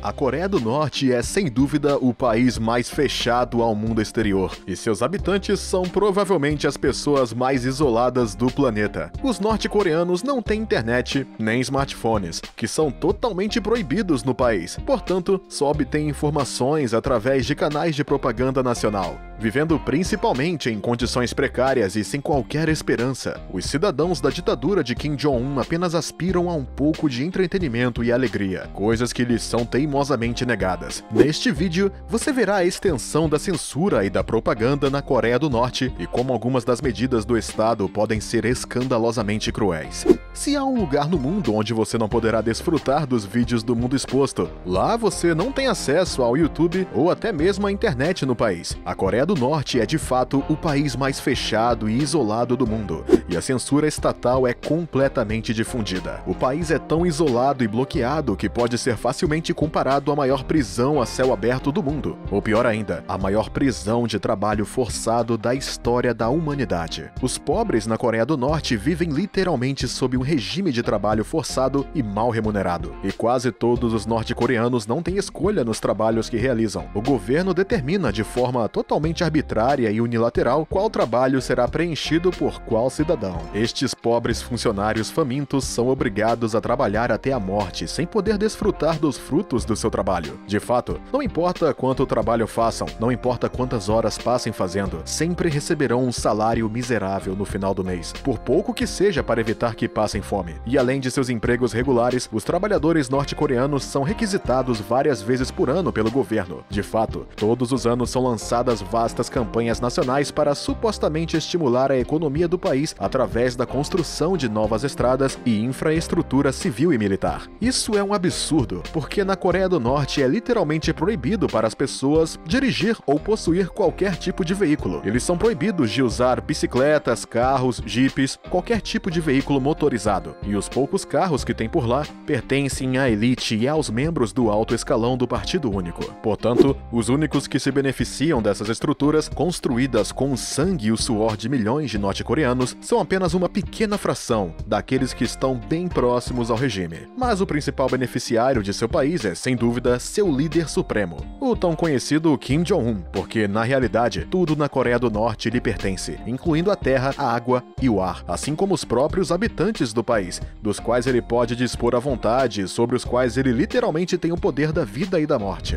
A Coreia do Norte é, sem dúvida, o país mais fechado ao mundo exterior, e seus habitantes são provavelmente as pessoas mais isoladas do planeta. Os norte-coreanos não têm internet nem smartphones, que são totalmente proibidos no país, portanto, só obtêm informações através de canais de propaganda nacional. Vivendo principalmente em condições precárias e sem qualquer esperança, os cidadãos da ditadura de Kim Jong-un apenas aspiram a um pouco de entretenimento e alegria, coisas que lhes são teimosamente negadas. Neste vídeo, você verá a extensão da censura e da propaganda na Coreia do Norte e como algumas das medidas do Estado podem ser escandalosamente cruéis. Se há um lugar no mundo onde você não poderá desfrutar dos vídeos do Mundo Exposto, lá você não tem acesso ao YouTube ou até mesmo à internet no país. A Coreia do Norte é de fato o país mais fechado e isolado do mundo, e a censura estatal é completamente difundida. O país é tão isolado e bloqueado que pode ser facilmente comparado à maior prisão a céu aberto do mundo, ou pior ainda, a maior prisão de trabalho forçado da história da humanidade. Os pobres na Coreia do Norte vivem literalmente sob um regime de trabalho forçado e mal remunerado, e quase todos os norte-coreanos não têm escolha nos trabalhos que realizam. O governo determina de forma totalmente arbitrária e unilateral qual trabalho será preenchido por qual cidadão. Estes pobres funcionários famintos são obrigados a trabalhar até a morte, sem poder desfrutar dos frutos do seu trabalho. De fato, não importa quanto trabalho façam, não importa quantas horas passem fazendo, sempre receberão um salário miserável no final do mês, por pouco que seja para evitar que passem fome. E além de seus empregos regulares, os trabalhadores norte-coreanos são requisitados várias vezes por ano pelo governo. De fato, todos os anos são lançadas vastas campanhas nacionais para supostamente estimular a economia do país através da construção de novas estradas e infraestrutura civil e militar. Isso é um absurdo, porque na Coreia do Norte é literalmente proibido para as pessoas dirigir ou possuir qualquer tipo de veículo. Eles são proibidos de usar bicicletas, carros, jipes, qualquer tipo de veículo motorizado. E os poucos carros que tem por lá pertencem à elite e aos membros do alto escalão do Partido Único. Portanto, os únicos que se beneficiam dessas estruturas, construídas com o sangue e o suor de milhões de norte-coreanos, são apenas uma pequena fração daqueles que estão bem próximos ao regime. Mas o principal beneficiário de seu país é, sem dúvida, seu líder supremo, o tão conhecido Kim Jong-un, porque, na realidade, tudo na Coreia do Norte lhe pertence, incluindo a terra, a água e o ar, assim como os próprios habitantes do país, dos quais ele pode dispor à vontade, sobre os quais ele literalmente tem o poder da vida e da morte.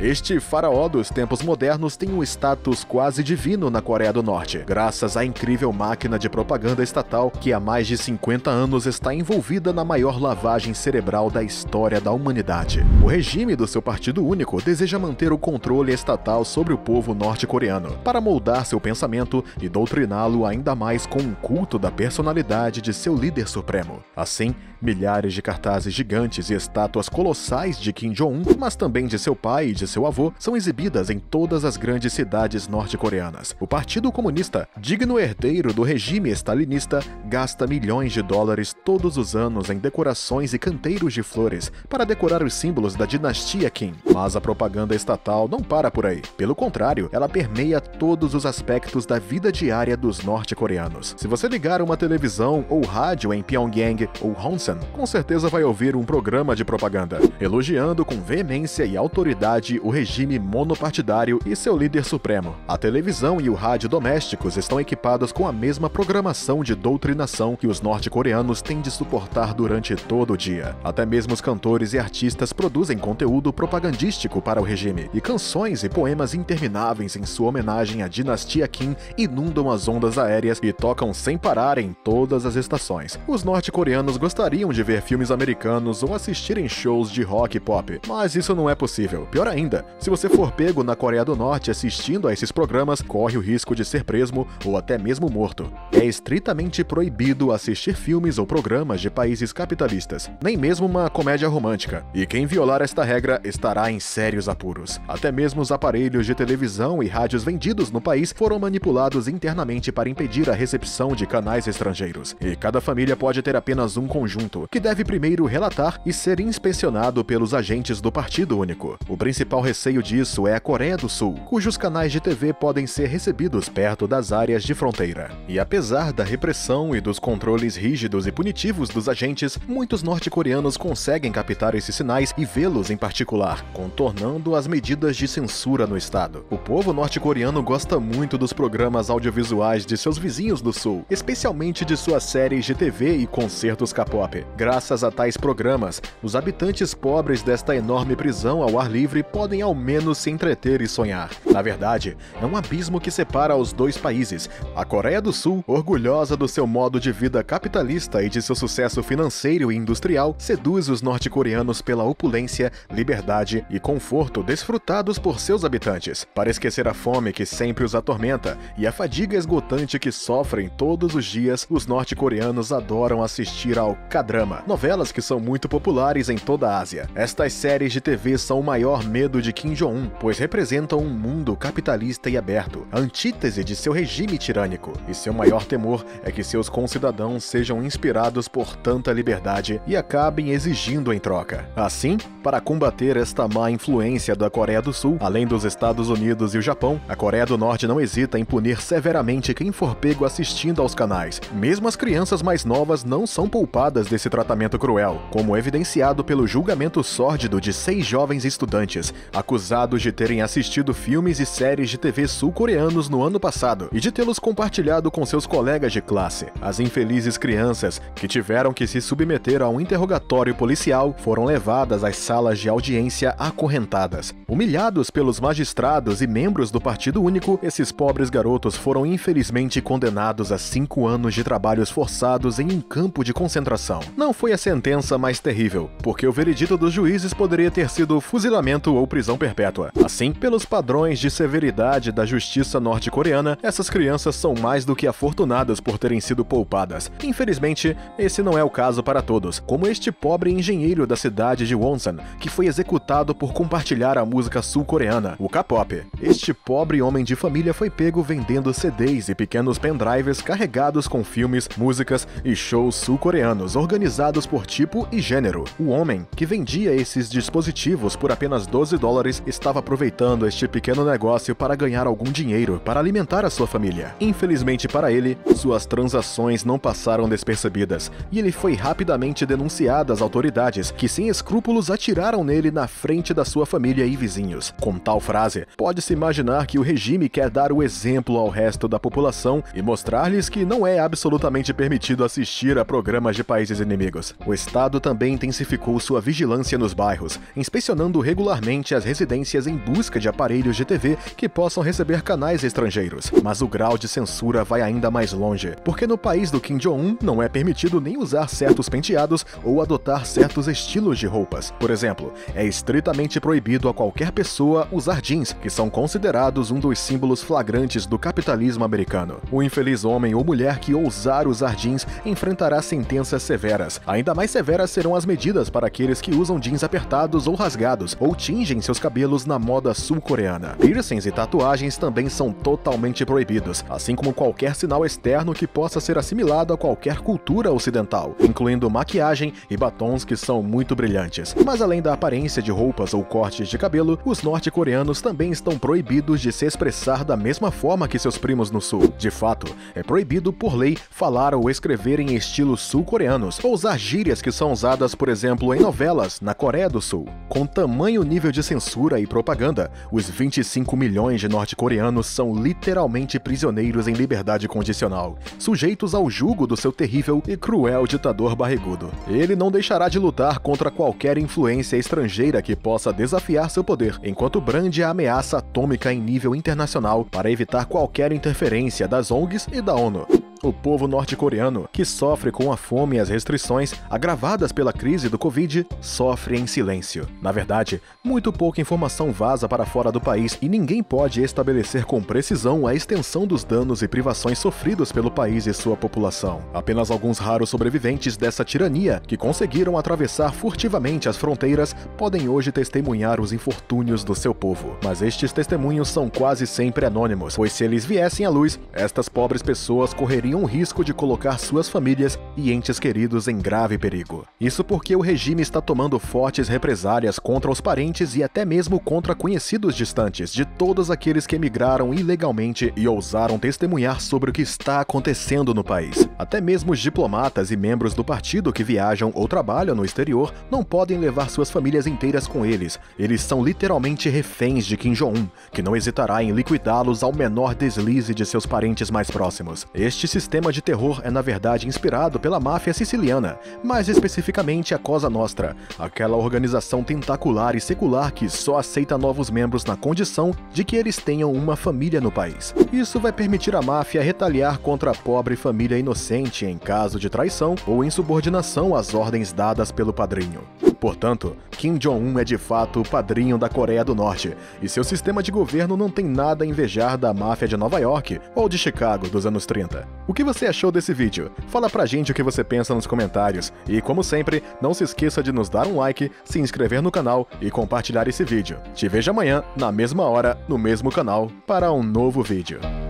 Este faraó dos tempos modernos tem um status quase divino na Coreia do Norte, graças à incrível máquina de propaganda estatal que há mais de 50 anos está envolvida na maior lavagem cerebral da história da humanidade. O regime do seu Partido Único deseja manter o controle estatal sobre o povo norte-coreano, para moldar seu pensamento e doutriná-lo ainda mais com um culto da personalidade de seu líder supremo. Assim, milhares de cartazes gigantes e estátuas colossais de Kim Jong-un, mas também de seu pai e de seu avô, são exibidas em todas as grandes cidades norte-coreanas. O Partido Comunista, digno herdeiro do regime stalinista, gasta milhões de dólares todos os anos em decorações e canteiros de flores para decorar os símbolos da dinastia Kim. Mas a propaganda estatal não para por aí. Pelo contrário, ela permeia todos os aspectos da vida diária dos norte-coreanos. Se você ligar uma televisão ou rádio em Pyongyang ou Honsen, com certeza vai ouvir um programa de propaganda, elogiando com veemência e autoridade o regime monopartidário e seu líder supremo. A televisão e o rádio domésticos estão equipados com a mesma programação de doutrinação que os norte-coreanos têm de suportar durante todo o dia. Até mesmo os cantores e artistas produzem conteúdo propagandístico para o regime, e canções e poemas intermináveis em sua homenagem à dinastia Kim inundam as ondas aéreas e tocam sem parar em todas as estações. Os norte-coreanos gostariam de ver filmes americanos ou assistirem shows de rock e pop, mas isso não é possível. Pior ainda, se você for pego na Coreia do Norte assistindo a esses programas, corre o risco de ser preso ou até mesmo morto. É estritamente proibido assistir filmes ou programas de países capitalistas, nem mesmo uma comédia romântica, e quem violar esta regra estará em sérios apuros. Até mesmo os aparelhos de televisão e rádios vendidos no país foram manipulados internamente para impedir a recepção de canais estrangeiros, e cada família pode ter apenas um conjunto, que deve primeiro relatar e ser inspecionado pelos agentes do Partido Único. O principal principal receio disso é a Coreia do Sul, cujos canais de TV podem ser recebidos perto das áreas de fronteira. E apesar da repressão e dos controles rígidos e punitivos dos agentes, muitos norte-coreanos conseguem captar esses sinais e vê-los em particular, contornando as medidas de censura no estado. O povo norte-coreano gosta muito dos programas audiovisuais de seus vizinhos do Sul, especialmente de suas séries de TV e concertos K-pop. Graças a tais programas, os habitantes pobres desta enorme prisão ao ar livre podem ao menos se entreter e sonhar. Na verdade, é um abismo que separa os dois países. A Coreia do Sul, orgulhosa do seu modo de vida capitalista e de seu sucesso financeiro e industrial, seduz os norte-coreanos pela opulência, liberdade e conforto desfrutados por seus habitantes, para esquecer a fome que sempre os atormenta e a fadiga esgotante que sofrem todos os dias. Os norte-coreanos adoram assistir ao K-drama, novelas que são muito populares em toda a Ásia. Estas séries de TV são o maior medo de Kim Jong-un, pois representam um mundo capitalista e aberto, a antítese de seu regime tirânico, e seu maior temor é que seus concidadãos sejam inspirados por tanta liberdade e acabem exigindo em troca. Assim, para combater esta má influência da Coreia do Sul, além dos Estados Unidos e o Japão, a Coreia do Norte não hesita em punir severamente quem for pego assistindo aos canais. Mesmo as crianças mais novas não são poupadas desse tratamento cruel, como evidenciado pelo julgamento sórdido de 6 jovens estudantes, acusados de terem assistido filmes e séries de TV sul-coreanos no ano passado e de tê-los compartilhado com seus colegas de classe. As infelizes crianças, que tiveram que se submeter a um interrogatório policial, foram levadas às salas de audiência acorrentadas. Humilhados pelos magistrados e membros do Partido Único, esses pobres garotos foram infelizmente condenados a 5 anos de trabalhos forçados em um campo de concentração. Não foi a sentença mais terrível, porque o veredito dos juízes poderia ter sido fuzilamento ou prisão perpétua. Assim, pelos padrões de severidade da justiça norte-coreana, essas crianças são mais do que afortunadas por terem sido poupadas. Infelizmente, esse não é o caso para todos, como este pobre engenheiro da cidade de Wonsan, que foi executado por compartilhar a música sul-coreana, o K-pop. Este pobre homem de família foi pego vendendo CDs e pequenos pendrives carregados com filmes, músicas e shows sul-coreanos organizados por tipo e gênero. O homem, que vendia esses dispositivos por apenas 12 dólares, estava aproveitando este pequeno negócio para ganhar algum dinheiro para alimentar a sua família. Infelizmente para ele, suas transações não passaram despercebidas e ele foi rapidamente denunciado às autoridades, que sem escrúpulos atiraram nele na frente da sua família e vizinhos. Com tal frase, pode-se imaginar que o regime quer dar o exemplo ao resto da população e mostrar-lhes que não é absolutamente permitido assistir a programas de países inimigos. O Estado também intensificou sua vigilância nos bairros, inspecionando regularmente as residências em busca de aparelhos de TV que possam receber canais estrangeiros. Mas o grau de censura vai ainda mais longe, porque no país do Kim Jong-un não é permitido nem usar certos penteados ou adotar certos estilos de roupas. Por exemplo, é estritamente proibido a qualquer pessoa usar jeans, que são considerados um dos símbolos flagrantes do capitalismo americano. O infeliz homem ou mulher que ousar usar jeans enfrentará sentenças severas. Ainda mais severas serão as medidas para aqueles que usam jeans apertados ou rasgados, ou tingem seus cabelos na moda sul-coreana. Piercings e tatuagens também são totalmente proibidos, assim como qualquer sinal externo que possa ser assimilado a qualquer cultura ocidental, incluindo maquiagem e batons que são muito brilhantes. Mas além da aparência de roupas ou cortes de cabelo, os norte-coreanos também estão proibidos de se expressar da mesma forma que seus primos no sul. De fato, é proibido por lei falar ou escrever em estilos sul-coreanos, ou usar gírias que são usadas, por exemplo, em novelas na Coreia do Sul. Com tamanho nível de censura e propaganda, os 25 milhões de norte-coreanos são literalmente prisioneiros em liberdade condicional, sujeitos ao jugo do seu terrível e cruel ditador barrigudo. Ele não deixará de lutar contra qualquer influência estrangeira que possa desafiar seu poder, enquanto brande a ameaça atômica em nível internacional para evitar qualquer interferência das ONGs e da ONU. O povo norte-coreano, que sofre com a fome e as restrições agravadas pela crise do Covid, sofre em silêncio. Na verdade, muito pouca informação vaza para fora do país e ninguém pode estabelecer com precisão a extensão dos danos e privações sofridos pelo país e sua população. Apenas alguns raros sobreviventes dessa tirania, que conseguiram atravessar furtivamente as fronteiras, podem hoje testemunhar os infortúnios do seu povo. Mas estes testemunhos são quase sempre anônimos, pois se eles viessem à luz, estas pobres pessoas correriam corriam o risco de colocar suas famílias e entes queridos em grave perigo. Isso porque o regime está tomando fortes represálias contra os parentes e até mesmo contra conhecidos distantes de todos aqueles que emigraram ilegalmente e ousaram testemunhar sobre o que está acontecendo no país. Até mesmo os diplomatas e membros do partido que viajam ou trabalham no exterior não podem levar suas famílias inteiras com eles. Eles são literalmente reféns de Kim Jong-un, que não hesitará em liquidá-los ao menor deslize de seus parentes mais próximos. Este sistema de terror é na verdade inspirado pela máfia siciliana, mais especificamente a Cosa Nostra, aquela organização tentacular e secular que só aceita novos membros na condição de que eles tenham uma família no país. Isso vai permitir à máfia retaliar contra a pobre família inocente em caso de traição ou insubordinação às ordens dadas pelo padrinho. Portanto, Kim Jong-un é de fato o padrinho da Coreia do Norte, e seu sistema de governo não tem nada a invejar da máfia de Nova York ou de Chicago dos anos 30. O que você achou desse vídeo? Fala pra gente o que você pensa nos comentários, e como sempre, não se esqueça de nos dar um like, se inscrever no canal e compartilhar esse vídeo. Te vejo amanhã, na mesma hora, no mesmo canal, para um novo vídeo.